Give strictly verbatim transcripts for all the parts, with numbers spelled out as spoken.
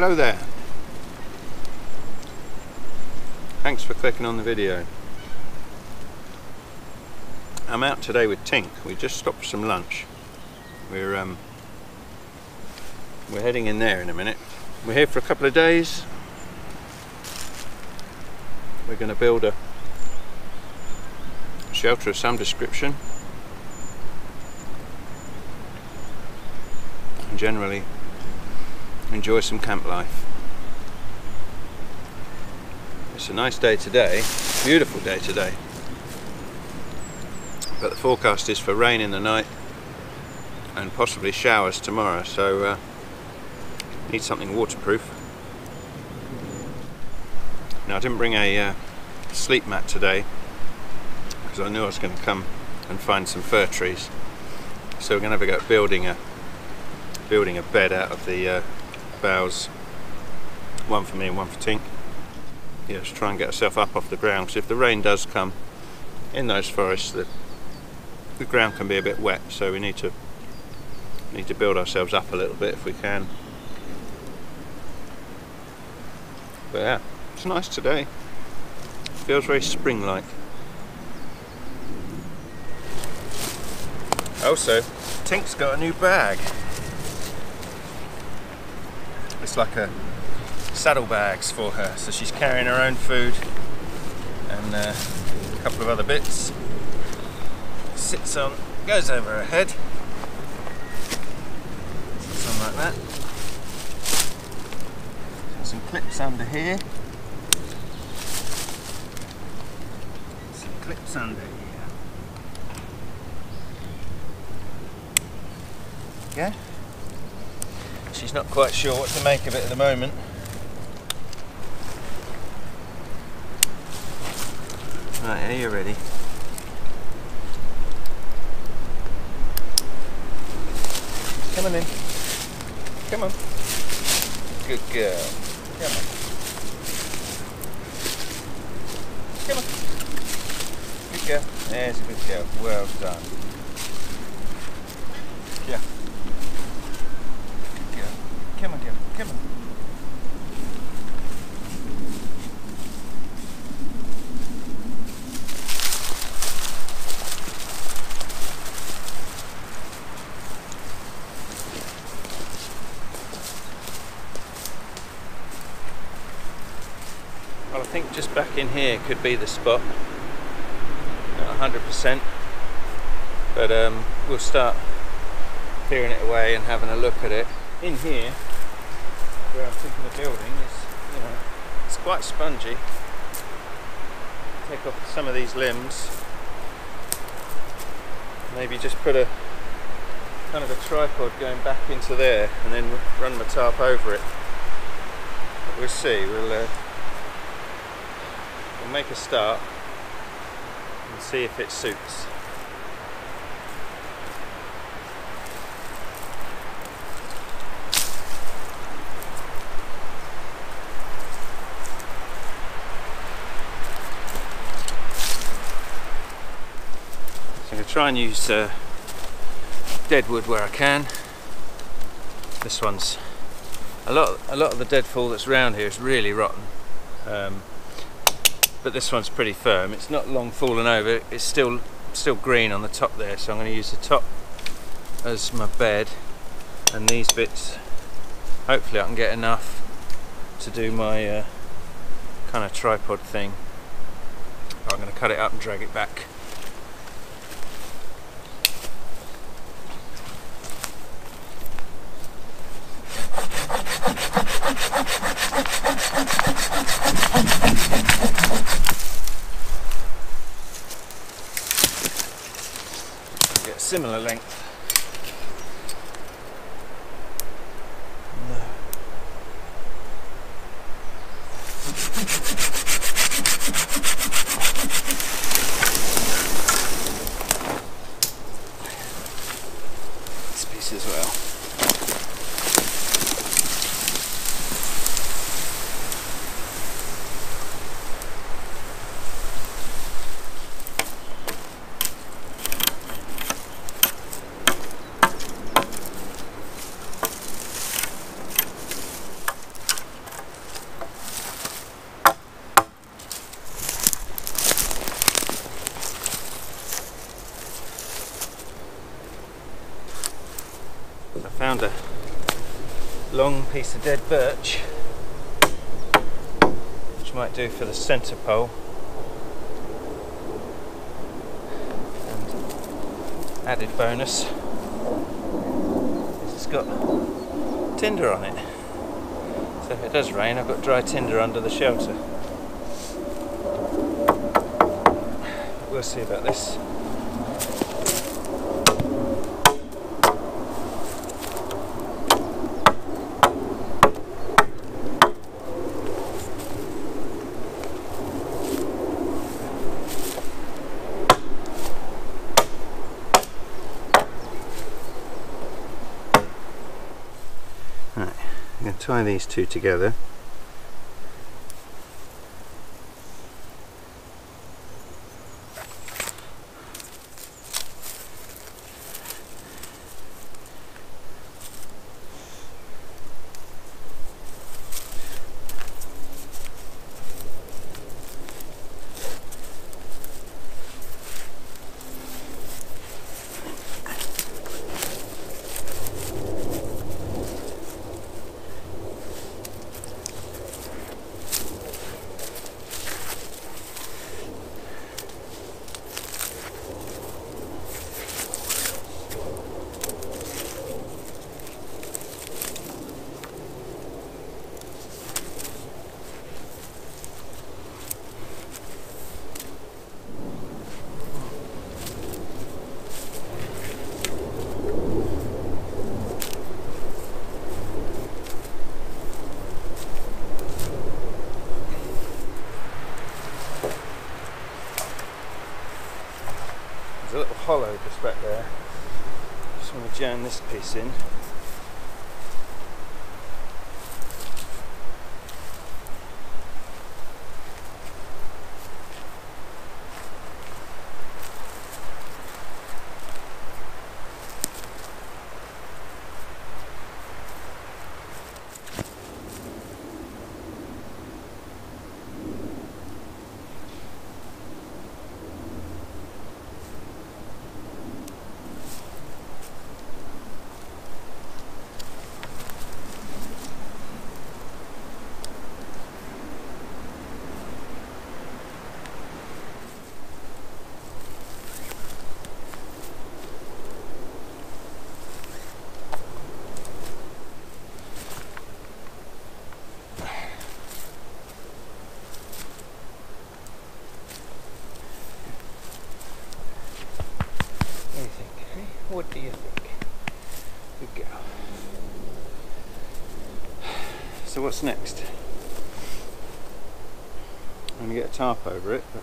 Hello there. Thanks for clicking on the video. I'm out today with Tink. We just stopped for some lunch. We're um, we're heading in there in a minute. We're here for a couple of days. We're going to build a shelter of some description. And generally enjoy some camp life. It's a nice day today, beautiful day today, but the forecast is for rain in the night and possibly showers tomorrow, so uh, need something waterproof. Now I didn't bring a uh, sleep mat today because I knew I was going to come and find some fir trees, so we're going to have a go at building a, building a bed out of the uh, boughs, one for me and one for Tink. Yeah, let's try and get herself up off the ground, because if the rain does come in those forests, the, the ground can be a bit wet, so we need to need to build ourselves up a little bit if we can. But yeah, it's nice today. Feels very spring-like. Also, Tink's got a new bag. It's like a saddlebags for her, so she's carrying her own food and uh, a couple of other bits. Sits on, goes over her head, something like that. Some clips under here, some clips under here. Yeah. She's not quite sure what to make of it at the moment. Right, are you ready? Come on in. Come on. Good girl. Come on. Come on. Good girl. There's a good girl. Well done. Yeah. Come on, come on. Well, I think just back in here could be the spot. Not one hundred percent, but um, we'll start clearing it away and having a look at it. In here, where I'm thinking the building is, you know, it's quite spongy. Take off some of these limbs, maybe just put a kind of a tripod going back into there, and then run my tarp over it. But we'll see. We'll uh, we'll make a start and see if it suits. Try and use uh, dead wood where I can. This one's a lot. A lot of the deadfall that's round here is really rotten, um, but this one's pretty firm. It's not long fallen over. It's still still green on the top there, so I'm going to use the top as my bed, and these bits. Hopefully, I can get enough to do my uh, kind of tripod thing. I'm going to cut it up and drag it back. Similar length. No. This piece as well. I found a long piece of dead birch, which might do for the centre pole. And added bonus, it's got tinder on it. So if it does rain, I've got dry tinder under the shelter. We'll see about this. Right, I'm going to tie these two together. There's a little hollow just back there. Just want to jam this piece in. What do you think? Good girl. So what's next? I'm going to get a tarp over it, but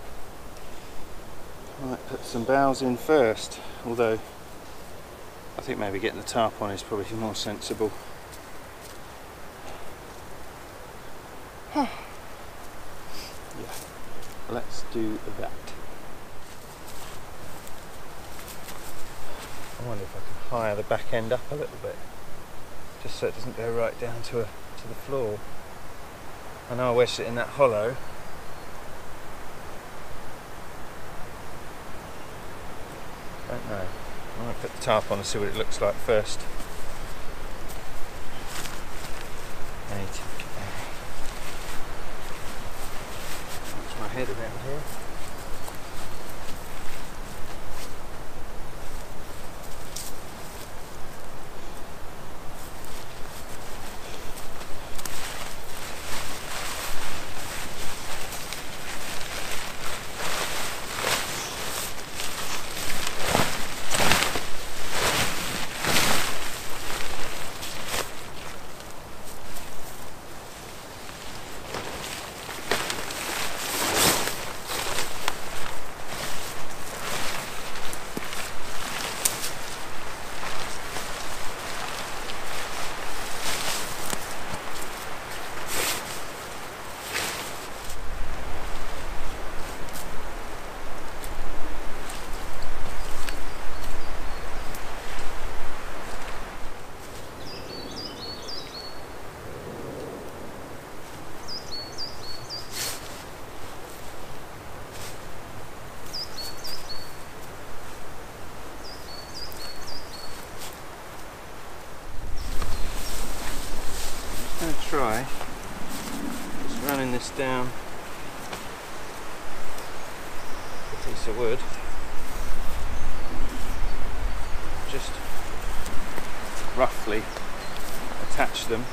I might put some boughs in first, although I think maybe getting the tarp on is probably more sensible. Yeah, let's do that. I wonder if I can higher the back end up a little bit, just so it doesn't go right down to a, to the floor. I know I wedged it in that hollow, don't know. I'm going to put the tarp on and see what it looks like first. Watch my head around here. going to try just running this down a piece of wood, just roughly attach them.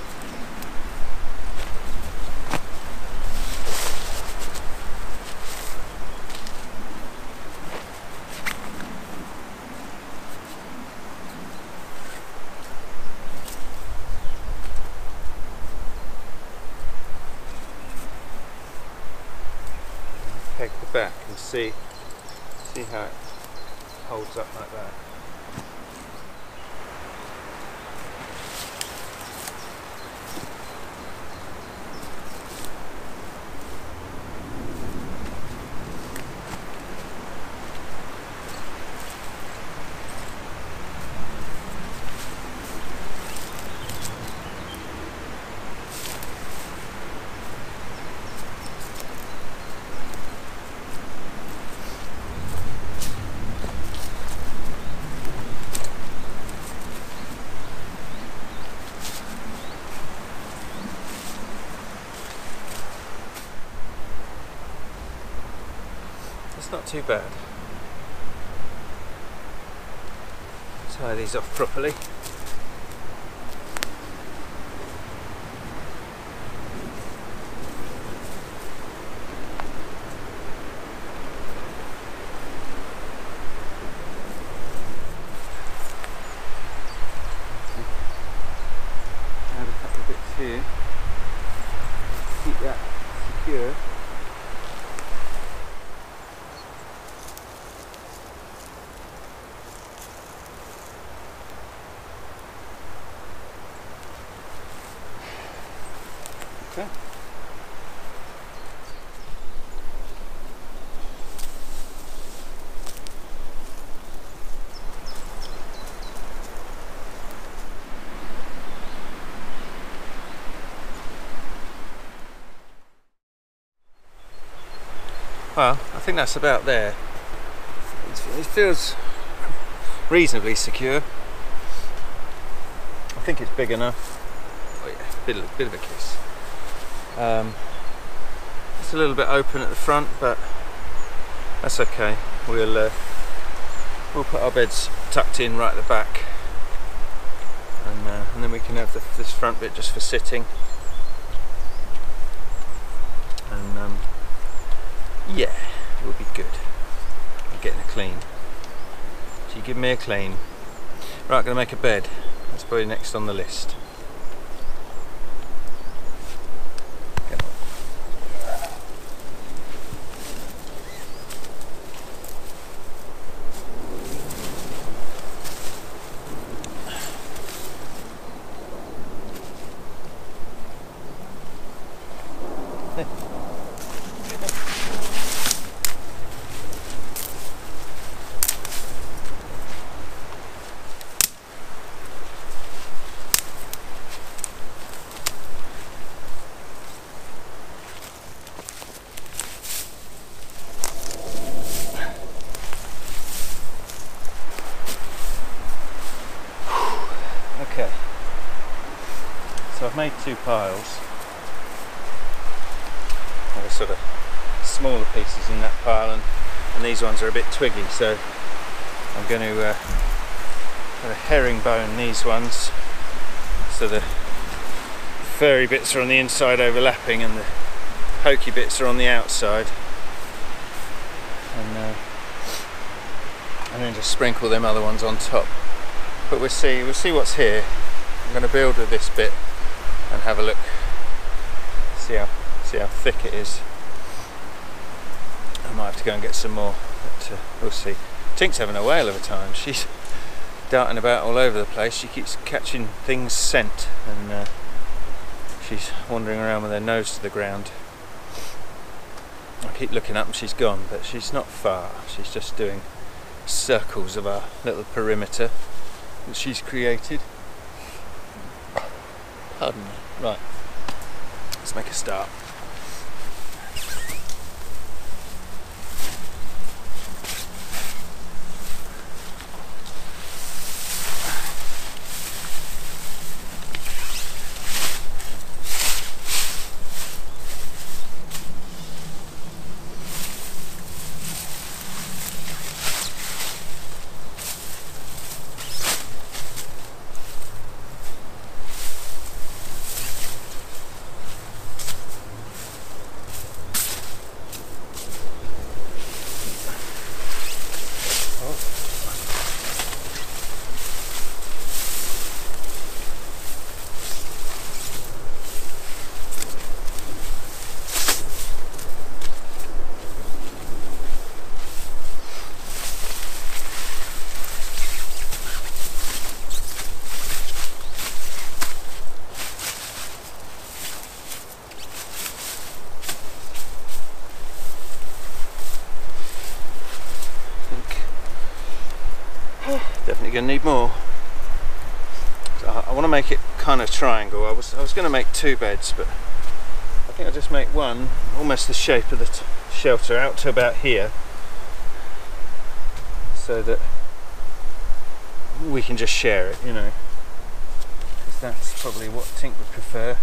Peg the back and see see how it holds up like that. Not too bad. Tie these off properly. Add a couple of bits here. Keep that secure. Okay. Well, I think that's about there. It feels reasonably secure. I think it's big enough. Oh yeah, bit of, bit of a kiss. Um, it's a little bit open at the front, but that's okay. We'll uh, we'll put our beds tucked in right at the back, and, uh, and then we can have the, this front bit just for sitting. And um, yeah, we'll be good. I'm getting a clean. So you give me a clean. Right, I'm gonna make a bed. That's probably next on the list. Okay, so I've made two piles. There are sort of smaller pieces in that pile, and, and these ones are a bit twiggy, so I'm going to uh, herringbone these ones so the furry bits are on the inside overlapping and the hokey bits are on the outside, and, uh, and then just sprinkle them other ones on top. But we'll see, we'll see what's here. I'm going to build with this bit and have a look, see how, see how thick it is. I might have to go and get some more, but uh, we'll see. Tink's having a whale of a time. She's darting about all over the place. She keeps catching things scent, and uh, she's wandering around with her nose to the ground. I keep looking up and she's gone, but she's not far. She's just doing circles of our little perimeter that she's created. Pardon me. Right, let's make a start. you're going to need more. So I, I want to make it kind of triangle. I was, I was going to make two beds, but I think I'll just make one almost the shape of the t shelter out to about here, so that we can just share it, you know, because that's probably what Tink would prefer.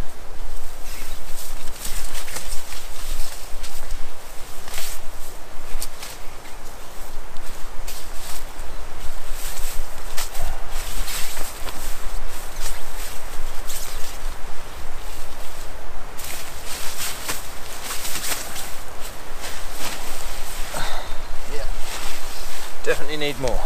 Definitely need more.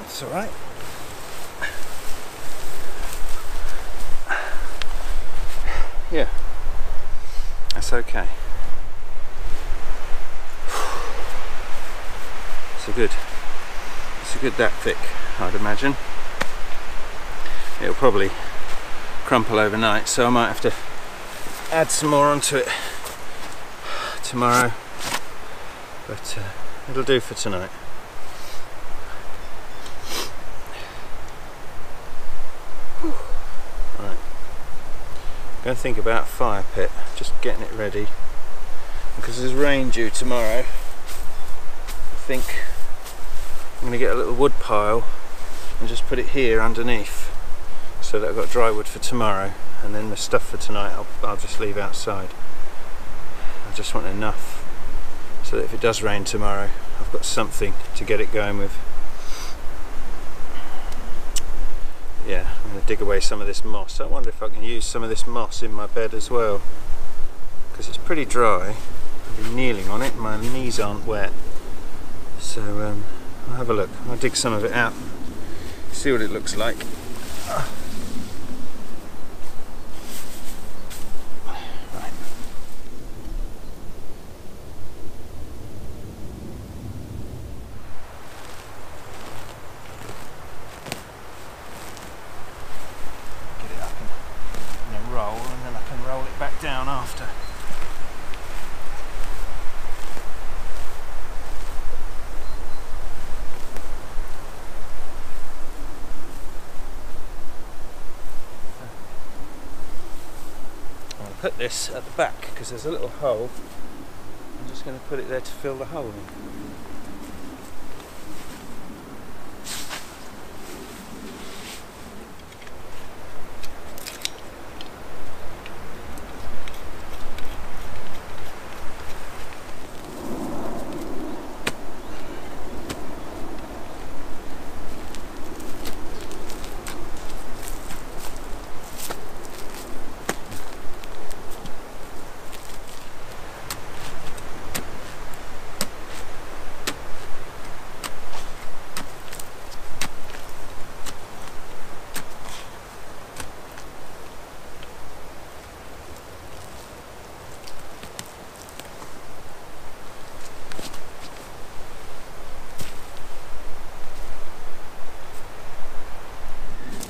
That's all right. Yeah, that's okay. It's a good, it's a good that thick, I'd imagine. It'll probably crumple overnight, so I might have to add some more onto it tomorrow. But uh, it'll do for tonight. Right. I'm going to think about a fire pit, just getting it ready, because there's rain due tomorrow. I think I'm going to get a little wood pile and just put it here underneath, so that I've got dry wood for tomorrow, and then the stuff for tonight I'll, I'll just leave outside. I just want enough, so that if it does rain tomorrow, I've got something to get it going with. Yeah, I'm going to dig away some of this moss. I wonder if I can use some of this moss in my bed as well, because it's pretty dry. I've been kneeling on it, my knees aren't wet. So um, I'll have a look. I'll dig some of it out, see what it looks like. Down after. I'm going to put this at the back because there's a little hole. I'm just going to put it there to fill the hole in.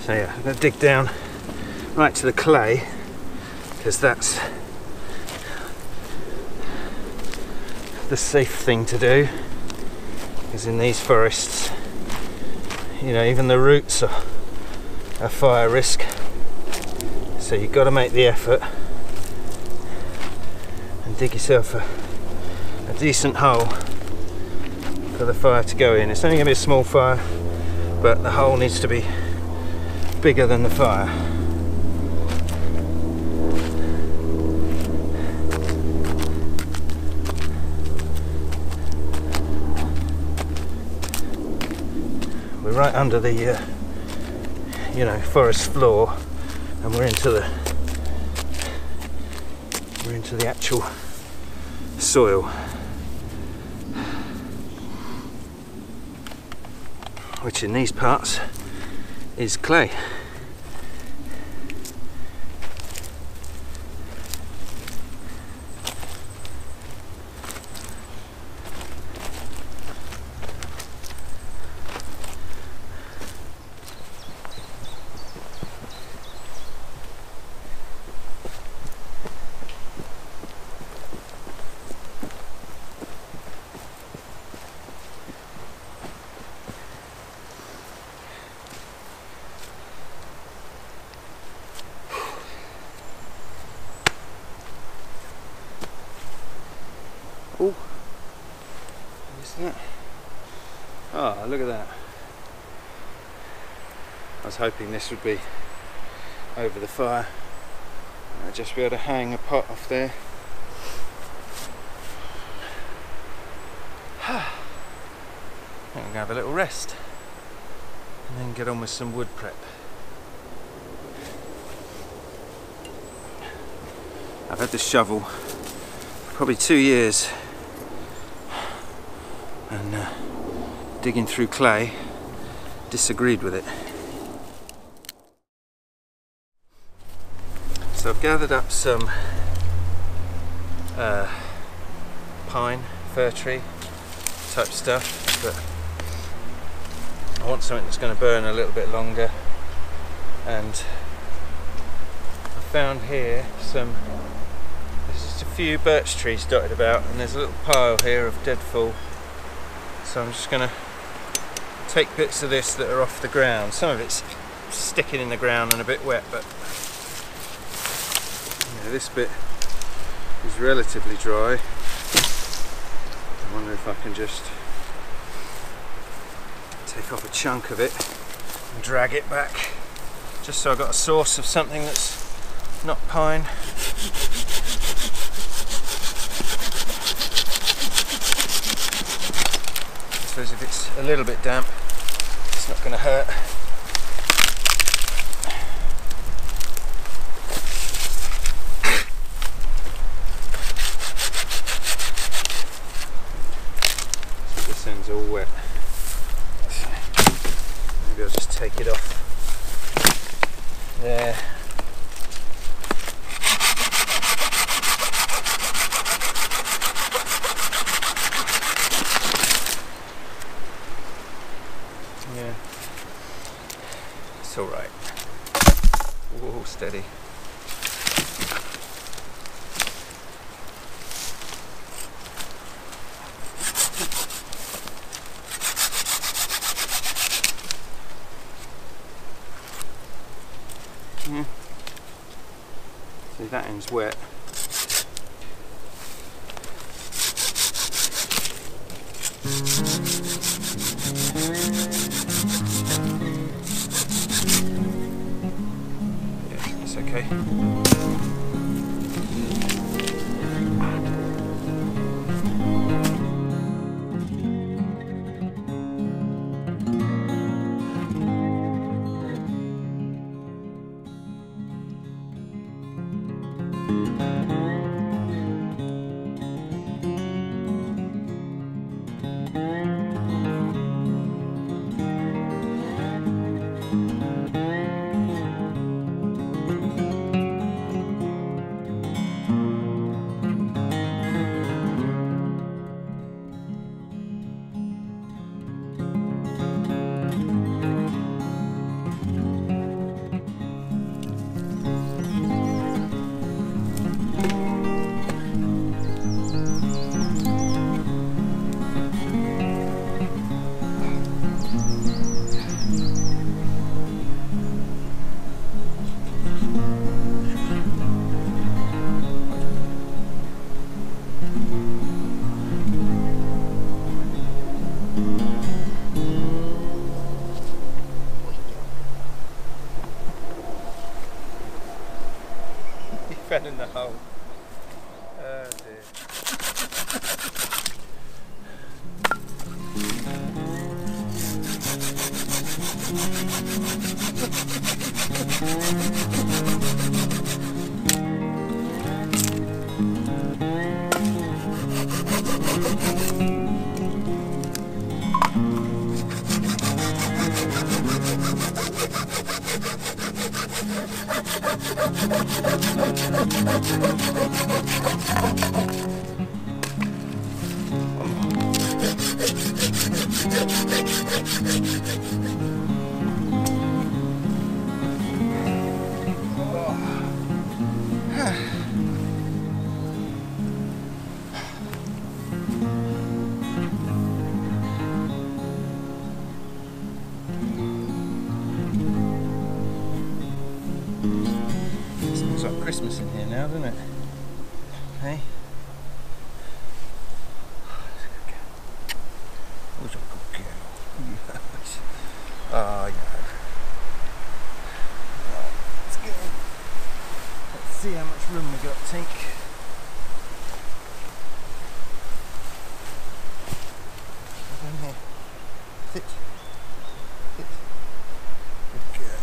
So yeah, I'm going to dig down right to the clay, because that's the safe thing to do, because in these forests, you know, even the roots are a fire risk, so you've got to make the effort and and dig yourself a, a decent hole for the fire to go in. It's only going to be a small fire, but the hole needs to be bigger than the fire. We're right under the uh, you know, forest floor, and we're into the we're into the actual soil, which in these parts is clay. Oh, what's that? Ah, oh, look at that. I was hoping this would be over the fire. I'd just be able to hang a pot off there. I'm going to have a little rest and then get on with some wood prep. I've had this shovel for probably two years. And uh, digging through clay, disagreed with it. So I've gathered up some uh, pine, fir tree type stuff, but I want something that's going to burn a little bit longer. And I found here some, there's just a few birch trees dotted about, and there's a little pile here of deadfall. So I'm just going to take bits of this that are off the ground. Some of it's sticking in the ground and a bit wet, but you know, this bit is relatively dry. I wonder if I can just take off a chunk of it and drag it back, just so I've got a source of something that's not pine. Because if it's a little bit damp, it's not going to hurt. So this end's all wet. So maybe I'll just take it off there. Yeah, it's all right. Whoa, steady. Yeah. See, that end's wet. Okay. alone in the house. Oh dear. Christmas in here now, doesn't it? Hey? Where's a good girl? Yes. Oh, yeah. Right, let's get in. Let's see how much room we got, Tink. Get in here. Sit. Sit. Good girl.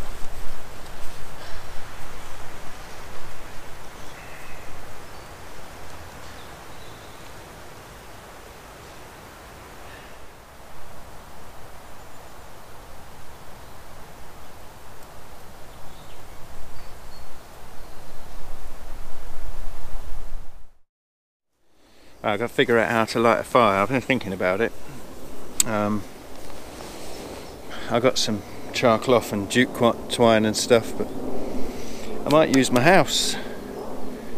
I've got to figure out how to light a fire. I've been thinking about it. Um, I got some charcoal off and jute twine and stuff, but I might use my house.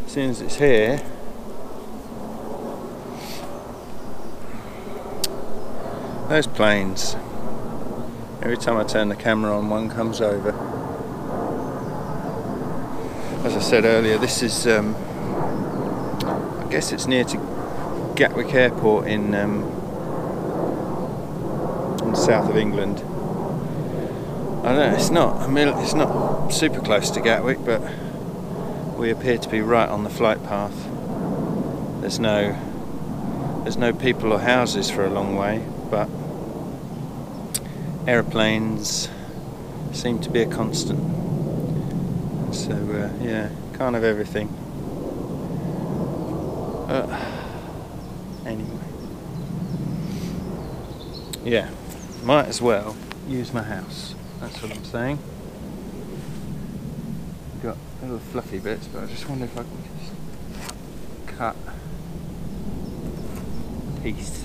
As soon as it's here, those planes. Every time I turn the camera on, one comes over. As I said earlier, this is. Um, I guess it's near to Gatwick Airport in, um, in the south of England. I don't know, it's not, I mean, it's not super close to Gatwick, but we appear to be right on the flight path. There's no, there's no people or houses for a long way, but aeroplanes seem to be a constant. So uh, yeah, kind of everything. Uh, Anyway, yeah, might as well use my house. That's what I'm saying. Got little fluffy bits, but I just wonder if I can just cut a piece.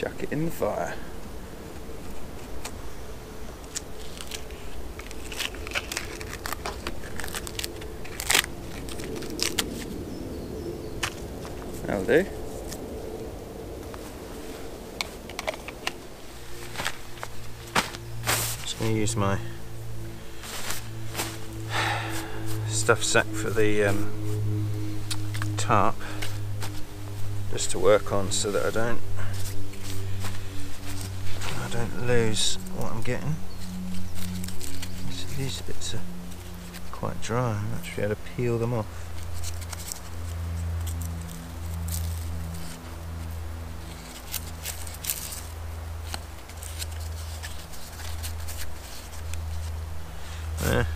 Chuck it in the fire. That'll do. Just going to use my stuff sack for the um, tarp just to work on so that I don't don't lose what I'm getting. These bits are quite dry, I'm not sure how to peel them off. There.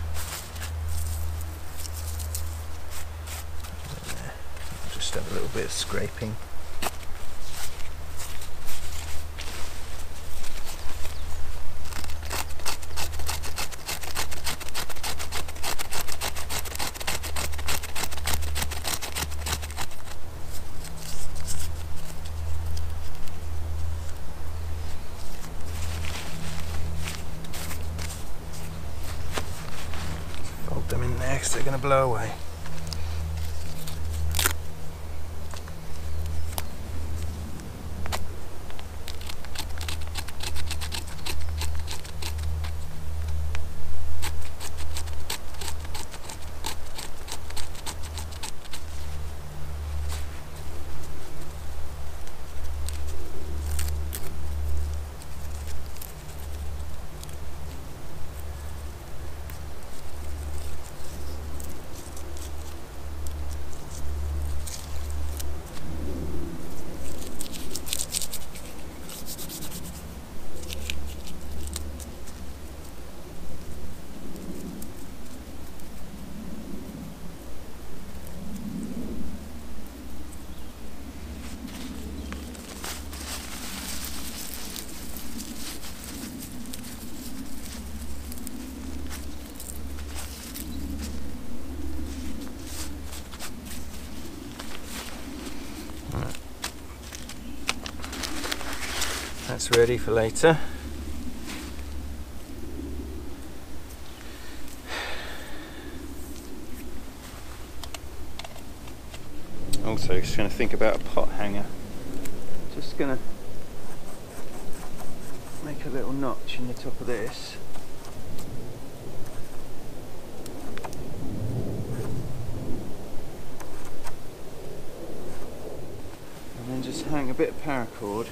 Just have a little bit of scraping. Them in there because they're going to blow away. that's ready for later. Also just going to think about a pot hanger. Just going to make a little notch in the top of this. And then just hang a bit of paracord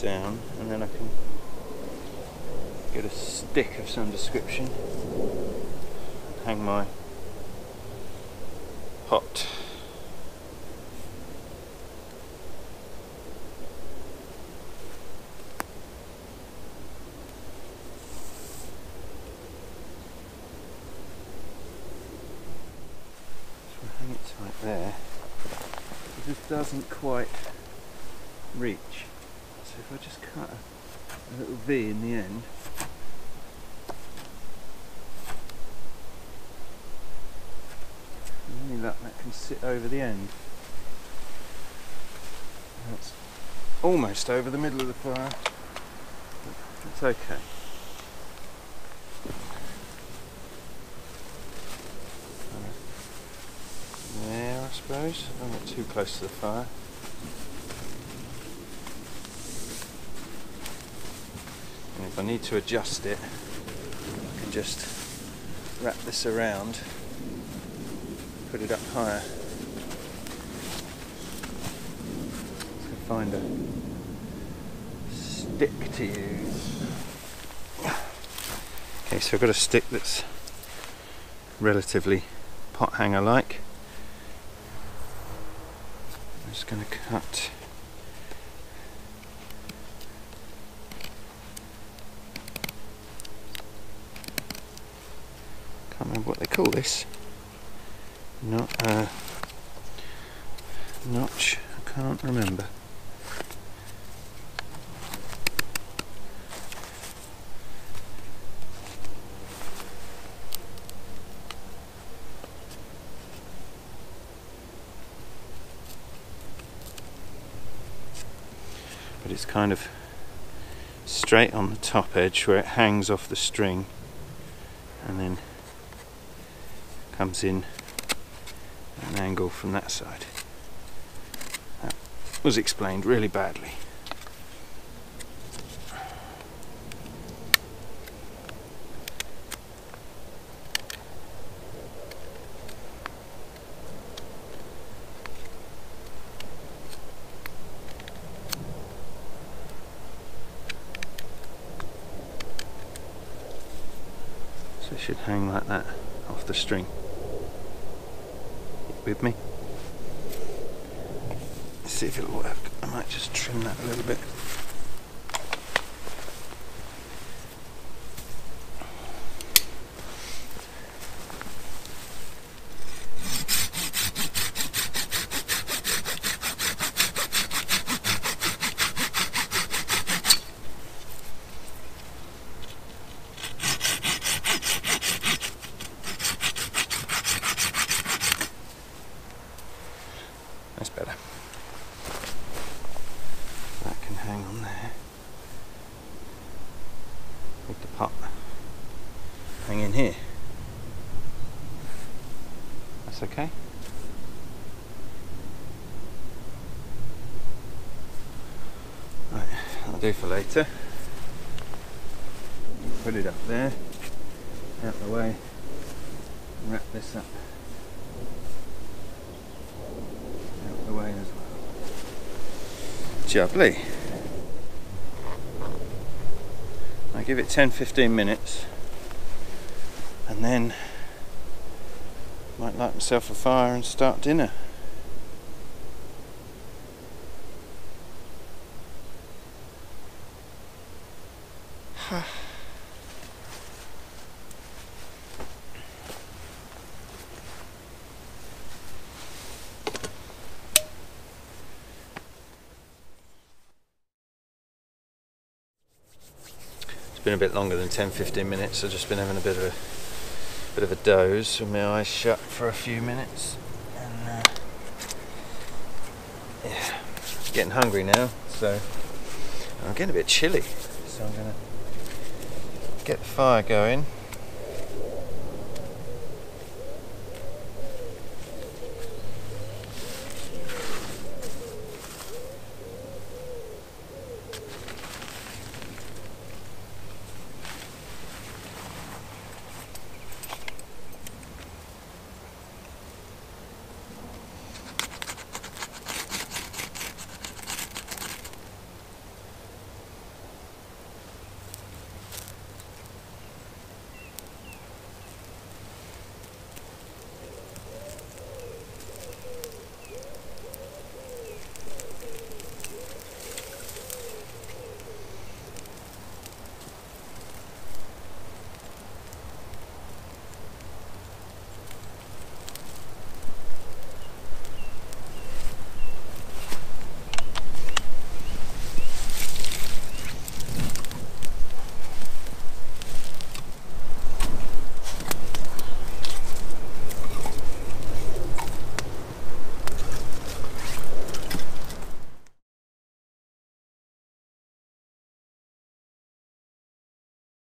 down, and then I can get a stick of some description, hang my pot. Doesn't quite reach, so if I just cut a, a little V in the end, and only that, that can sit over the end. That's almost over the middle of the fire, but that's okay. I'm not too close to the fire. And if I need to adjust it, I can just wrap this around, put it up higher. So find a stick to use. Okay, so I've got a stick that's relatively pot hanger like. I'm just going to cut can't remember what they call this. Not a notch, I can't remember. It's kind of straight on the top edge where it hangs off the string and then comes in at an angle from that side. That was explained really badly. Should hang like that off the string. With me. Let's see if it'll work. I might just trim that a little bit. Okay. Right, that'll do for later. Put it up there, out the way, and wrap this up. Out the way as well. Jubbly. I give it ten fifteen minutes and then might light myself a fire and start dinner. Huh. It's been a bit longer than ten fifteen minutes. I've just been having a bit of a bit of a doze with my eyes shut for a few minutes, and uh, yeah, getting hungry now, so I'm getting a bit chilly, so I'm gonna get the fire going.